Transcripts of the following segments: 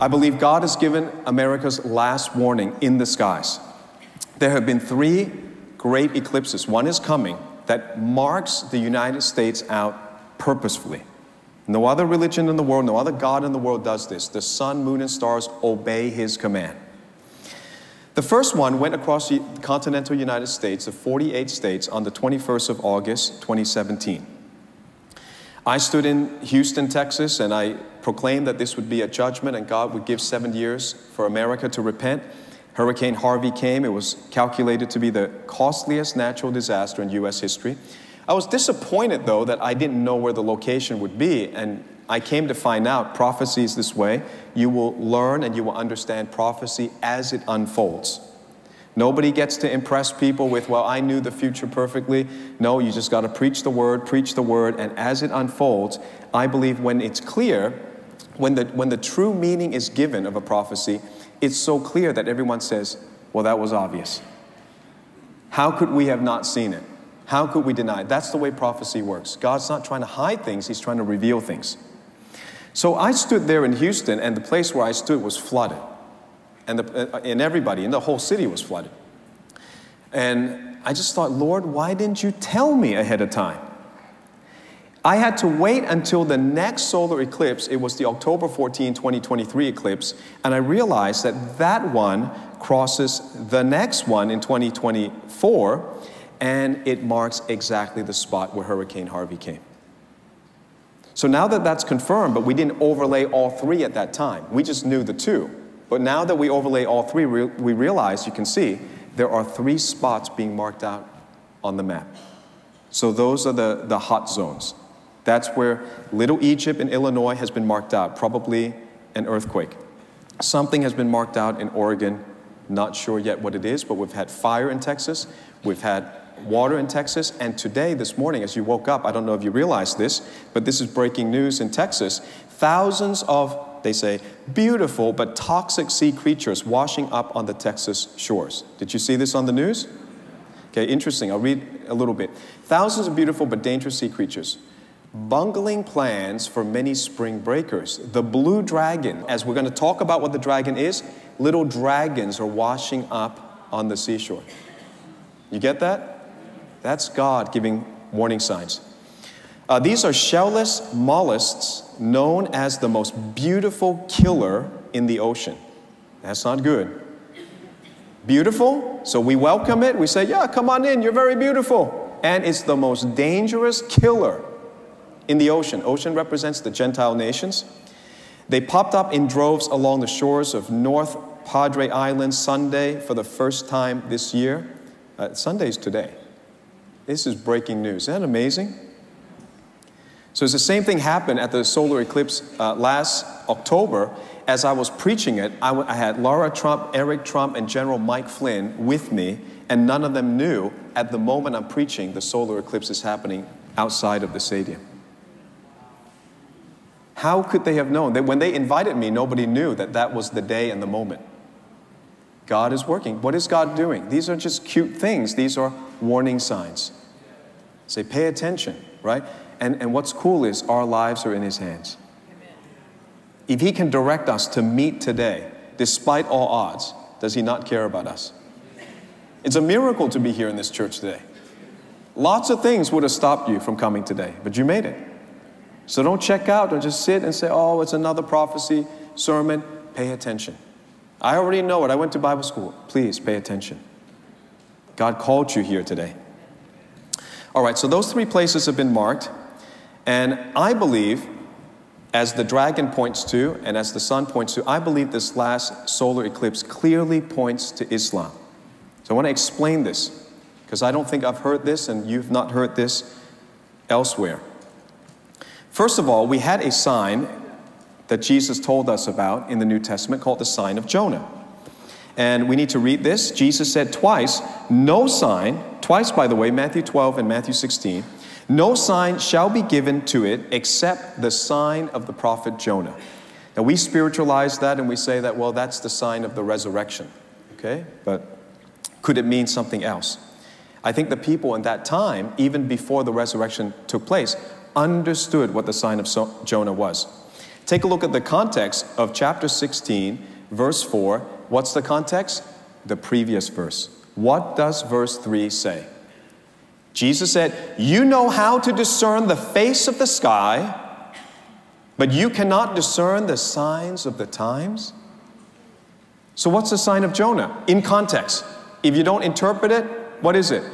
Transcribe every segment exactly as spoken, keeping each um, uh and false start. I believe God has given America's last warning in the skies. There have been three great eclipses. One is coming that marks the United States out purposefully. No other religion in the world, no other God in the world does this. The sun, moon, and stars obey his command. The first one went across the continental United States, the forty-eight states, on the twenty-first of August, twenty seventeen. I stood in Houston, Texas, and I proclaimed that this would be a judgment and God would give seven years for America to repent. Hurricane Harvey came. It was calculated to be the costliest natural disaster in U S history. I was disappointed, though, that I didn't know where the location would be, and I came to find out prophecy is this way. You will learn and you will understand prophecy as it unfolds. Nobody gets to impress people with, well, I knew the future perfectly. No, you just got to preach the word, preach the word, and as it unfolds, I believe when it's clear, when the, when the true meaning is given of a prophecy, it's so clear that everyone says, well, that was obvious. How could we have not seen it? How could we deny it? That's the way prophecy works. God's not trying to hide things. He's trying to reveal things. So I stood there in Houston, and the place where I stood was flooded. And, the, and everybody, and the whole city was flooded. And I just thought, Lord, why didn't you tell me ahead of time? I had to wait until the next solar eclipse. It was the October fourteenth, twenty twenty-three eclipse. And I realized that that one crosses the next one in twenty twenty-four. And it marks exactly the spot where Hurricane Harvey came. So now that that's confirmed, but we didn't overlay all three at that time. We just knew the two. But now that we overlay all three, we realize, you can see, there are three spots being marked out on the map. So those are the, the hot zones. That's where Little Egypt in Illinois has been marked out, probably an earthquake. Something has been marked out in Oregon, not sure yet what it is, but we've had fire in Texas, we've had water in Texas, and today, this morning, as you woke up, I don't know if you realized this, but this is breaking news in Texas. Thousands of, they say, beautiful but toxic sea creatures washing up on the Texas shores. Did you see this on the news? Okay, interesting. I'll read a little bit. Thousands of beautiful but dangerous sea creatures. Bungling plans for many spring breakers. The blue dragon, as we're going to talk about what the dragon is, little dragons are washing up on the seashore. You get that? That's God giving warning signs. Uh, these are shellless mollusks known as the most beautiful killer in the ocean. That's not good. Beautiful, so we welcome it. We say, yeah, come on in, you're very beautiful. And it's the most dangerous killer in the ocean. Ocean represents the Gentile nations. They popped up in droves along the shores of North Padre Island Sunday for the first time this year. Uh, Sunday's today. This is breaking news. Isn't that amazing? So it's the same thing happened at the solar eclipse uh, last October. As I was preaching it, I, I had Laura Trump, Eric Trump, and General Mike Flynn with me, and none of them knew at the moment I'm preaching the solar eclipse is happening outside of the stadium. How could they have known? That when they invited me, nobody knew that that was the day and the moment. God is working. What is God doing? These are just cute things. These are warning signs. Say, pay attention, right? And, and what's cool is our lives are in his hands. Amen. If he can direct us to meet today, despite all odds, does he not care about us? It's a miracle to be here in this church today. Lots of things would have stopped you from coming today, but you made it. So don't check out or just sit and say, oh, it's another prophecy sermon. Pay attention. I already know it. I went to Bible school. Please pay attention. God called you here today. All right, so those three places have been marked. And I believe, as the dragon points to and as the sun points to, I believe this last solar eclipse clearly points to Islam. So I want to explain this, because I don't think I've heard this and you've not heard this elsewhere. First of all, we had a sign that Jesus told us about in the New Testament called the sign of Jonah. And we need to read this. Jesus said twice, no sign, twice by the way, Matthew twelve and Matthew sixteen, no sign shall be given to it except the sign of the prophet Jonah. Now we spiritualize that and we say that, well, that's the sign of the resurrection, okay? But could it mean something else? I think the people in that time, even before the resurrection took place, understood what the sign of Jonah was. Take a look at the context of chapter sixteen, verse four. What's the context? The previous verse. What does verse three say? Jesus said, you know how to discern the face of the sky, but you cannot discern the signs of the times. So what's the sign of Jonah? In context. If you don't interpret it, what is it?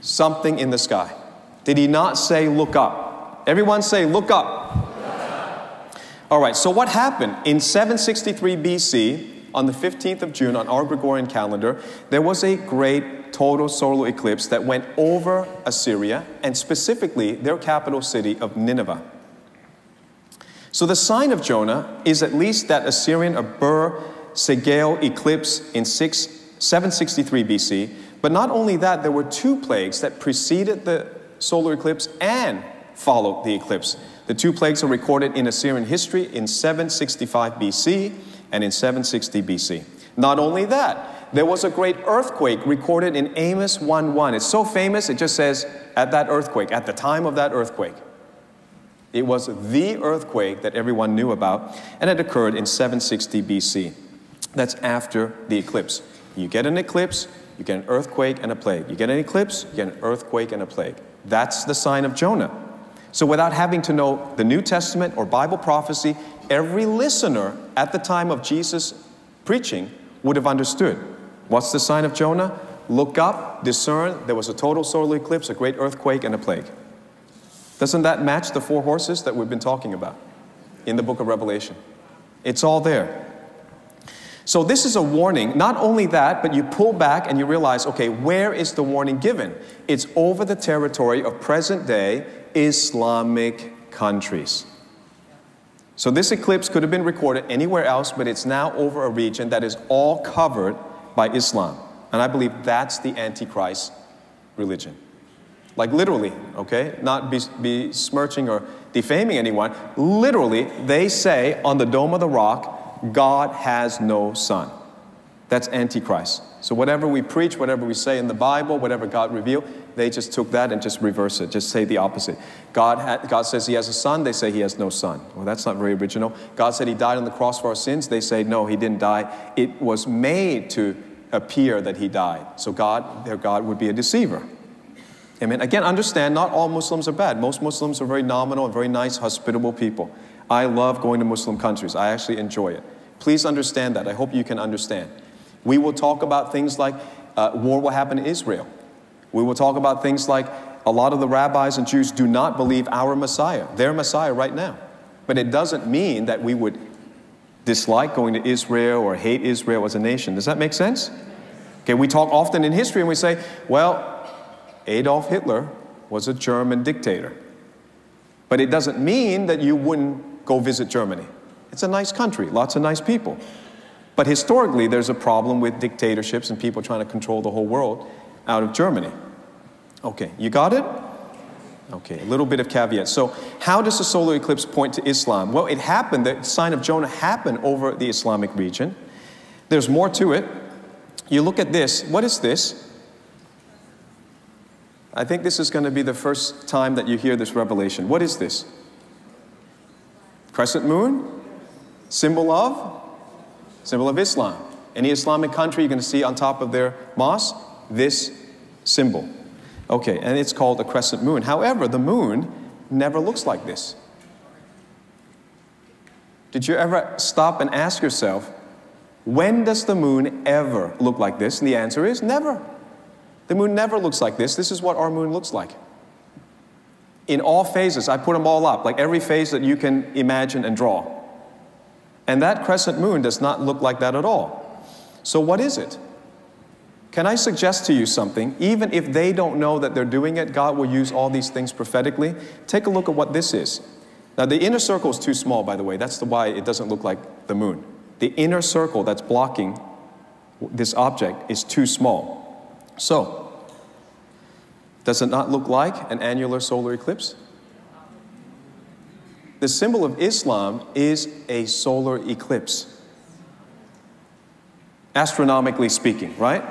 Something in the sky. Did he not say, look up? Everyone say, look up. Look up. All right, so what happened? In seven sixty-three B C, on the fifteenth of June, on our Gregorian calendar, there was a great total solar eclipse that went over Assyria, and specifically their capital city of Nineveh. So the sign of Jonah is at least that Assyrian Ur-Segale eclipse in seven sixty-three B C, but not only that, there were two plagues that preceded the solar eclipse and followed the eclipse. The two plagues are recorded in Assyrian history in seven sixty-five B C and in seven sixty B C. Not only that, there was a great earthquake recorded in Amos one one. It's so famous, it just says, at that earthquake, at the time of that earthquake. It was the earthquake that everyone knew about, and it occurred in seven sixty B C. That's after the eclipse. You get an eclipse, you get an earthquake and a plague. You get an eclipse, you get an earthquake and a plague. That's the sign of Jonah. So without having to know the New Testament or Bible prophecy, every listener at the time of Jesus' preaching would have understood. What's the sign of Jonah? Look up, discern, there was a total solar eclipse, a great earthquake, and a plague. Doesn't that match the four horses that we've been talking about in the book of Revelation? It's all there. So this is a warning. Not only that, but you pull back and you realize, okay, where is the warning given? It's over the territory of present-day Islamic countries. So this eclipse could have been recorded anywhere else, but it's now over a region that is all covered by Islam. And I believe that's the Antichrist religion. Like literally, okay? Not besmirching or defaming anyone. Literally, they say on the Dome of the Rock, God has no son. That's Antichrist. So whatever we preach, whatever we say in the Bible, whatever God revealed, they just took that and just reverse it, just say the opposite. God, ha God says he has a son, they say he has no son. Well, that's not very original. God said he died on the cross for our sins, they say no, he didn't die. It was made to appear that he died. So God, their God would be a deceiver. Amen. Again, understand, not all Muslims are bad. Most Muslims are very nominal and very nice, hospitable people. I love going to Muslim countries. I actually enjoy it. Please understand that. I hope you can understand. We will talk about things like uh, war will happen in Israel. We will talk about things like a lot of the rabbis and Jews do not believe our Messiah, their Messiah right now. But it doesn't mean that we would dislike going to Israel or hate Israel as a nation. Does that make sense? Okay, we talk often in history and we say, well, Adolf Hitler was a German dictator. But it doesn't mean that you wouldn't go visit Germany. It's a nice country, lots of nice people. But historically, there's a problem with dictatorships and people trying to control the whole world out of Germany. Okay, you got it? Okay, a little bit of caveat. So how does the solar eclipse point to Islam? Well, it happened, the sign of Jonah happened over the Islamic region. There's more to it. You look at this. What is this? I think this is going to be the first time that you hear this revelation. What is this? Crescent moon? Symbol of? Symbol of Islam. Any Islamic country, you're going to see on top of their mosque this symbol. Okay, and it's called a crescent moon. However, the moon never looks like this. Did you ever stop and ask yourself, when does the moon ever look like this? And the answer is never. The moon never looks like this. This is what our moon looks like. In all phases, I put them all up, like every phase that you can imagine and draw. And that crescent moon does not look like that at all. So what is it? Can I suggest to you something? Even if they don't know that they're doing it, God will use all these things prophetically. Take a look at what this is. Now, the inner circle is too small, by the way. That's the why it doesn't look like the moon. The inner circle that's blocking this object is too small. So, does it not look like an annular solar eclipse? The symbol of Islam is a solar eclipse. Astronomically speaking, right?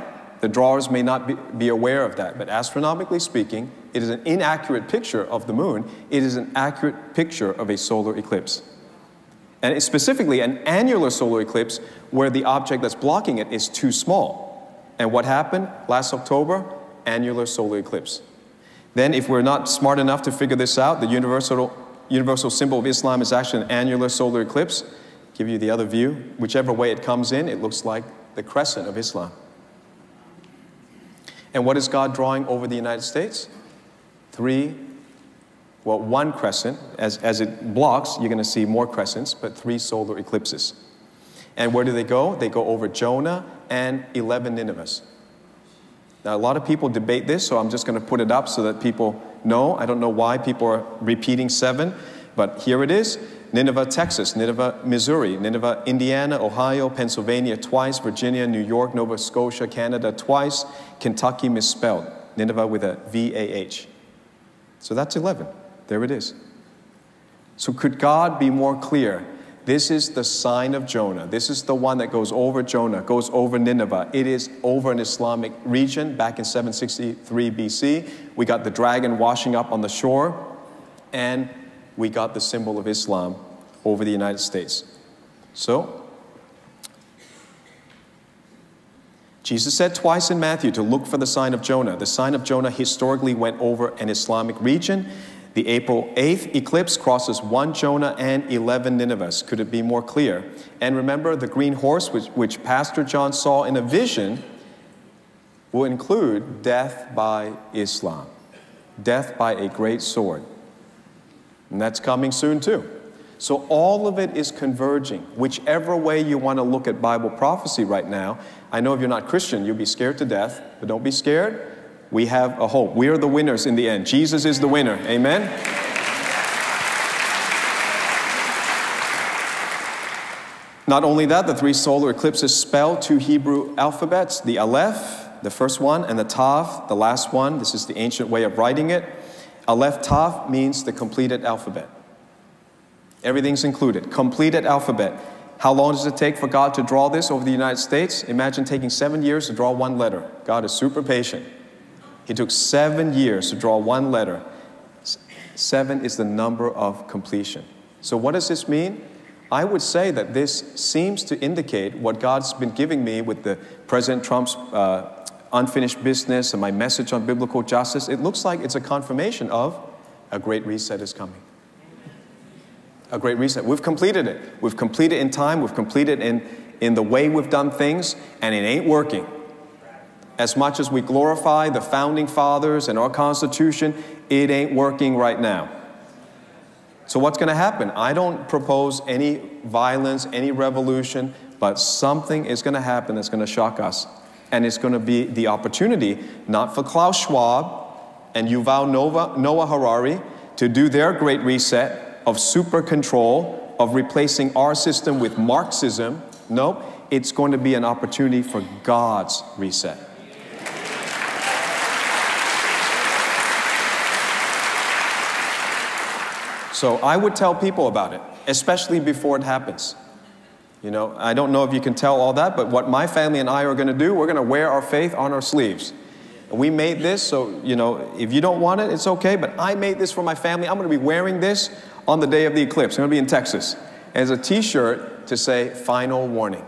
The drawers may not be, be aware of that, but astronomically speaking, it is an inaccurate picture of the moon. It is an accurate picture of a solar eclipse. and specifically an annular solar eclipse where the object that's blocking it is too small. And what happened last October? Annular solar eclipse. Then if we're not smart enough to figure this out, the universal, universal symbol of Islam is actually an annular solar eclipse. Give you the other view. Whichever way it comes in, it looks like the crescent of Islam. And what is God drawing over the United States? Three, well, one crescent. As, as it blocks, you're going to see more crescents, but three solar eclipses. And where do they go? They go over Jonah and eleven Ninevehs. Now, a lot of people debate this, so I'm just going to put it up so that people know. I don't know why people are repeating seven, but here it is. Nineveh, Texas, Nineveh, Missouri, Nineveh, Indiana, Ohio, Pennsylvania, twice, Virginia, New York, Nova Scotia, Canada, twice, Kentucky misspelled, Nineveh with a V A H. So that's eleven. There it is. So could God be more clear? This is the sign of Jonah. This is the one that goes over Jonah, goes over Nineveh. It is over an Islamic region back in seven sixty-three B C. We got the dragon washing up on the shore, and we got the symbol of Islam over the United States. So, Jesus said twice in Matthew to look for the sign of Jonah. The sign of Jonah historically went over an Islamic region. The April eighth eclipse crosses one Jonah and eleven Ninevehs. Could it be more clear? And remember, the green horse, which, which Pastor John saw in a vision, will include death by Islam, death by a great sword. And that's coming soon too. So all of it is converging. Whichever way you want to look at Bible prophecy right now, I know if you're not Christian, you'll be scared to death, but don't be scared. We have a hope. We are the winners in the end. Jesus is the winner. Amen? Not only that, the three solar eclipses spell two Hebrew alphabets, the Aleph, the first one, and the Tav, the last one. This is the ancient way of writing it. Aleph Tav means the completed alphabet. Everything's included. Completed alphabet. How long does it take for God to draw this over the United States? Imagine taking seven years to draw one letter. God is super patient. He took seven years to draw one letter. Seven is the number of completion. So what does this mean? I would say that this seems to indicate what God's been giving me with the President Trump's uh, unfinished business and my message on biblical justice. It looks like it's a confirmation of a great reset is coming. A great reset. We've completed it. We've completed in time. We've completed in, in the way we've done things, and it ain't working. As much as we glorify the founding fathers and our Constitution, it ain't working right now. So what's going to happen? I don't propose any violence, any revolution, but something is going to happen that's going to shock us. And it's going to be the opportunity, not for Klaus Schwab and Yuval Nova, Noah Harari to do their great reset of super control, of replacing our system with Marxism. Nope, it's going to be an opportunity for God's reset. So I would tell people about it, especially before it happens. You know, I don't know if you can tell all that, but what my family and I are going to do, we're going to wear our faith on our sleeves. We made this, so, you know, if you don't want it, it's okay, but I made this for my family. I'm going to be wearing this on the day of the eclipse. I'm going to be in Texas as a T-shirt to say, final warning.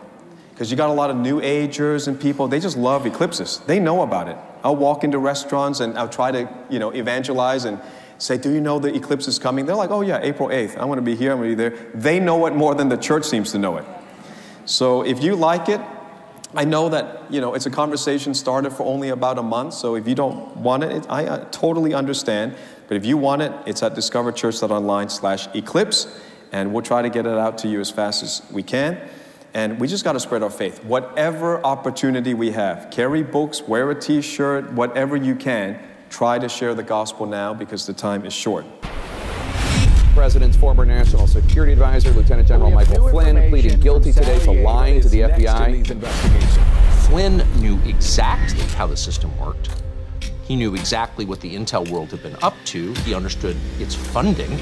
Because you got a lot of New Agers and people, they just love eclipses. They know about it. I'll walk into restaurants and I'll try to, you know, evangelize and say, do you know the eclipse is coming? They're like, oh yeah, April eighth. I'm going to be here. I'm going to be there. They know it more than the church seems to know it. So if you like it, I know that, you know, it's a conversation started for only about a month. So if you don't want it, it I uh, totally understand. But if you want it, it's at discover church dot online slash eclipse. And we'll try to get it out to you as fast as we can. And we just got to spread our faith. Whatever opportunity we have, carry books, wear a T-shirt, whatever you can, try to share the gospel now because the time is short. The president's former national security advisor, Lieutenant General Michael Flynn, pleaded guilty today to lying to the F B I. Flynn knew exactly how the system worked. He knew exactly what the intel world had been up to. He understood its funding.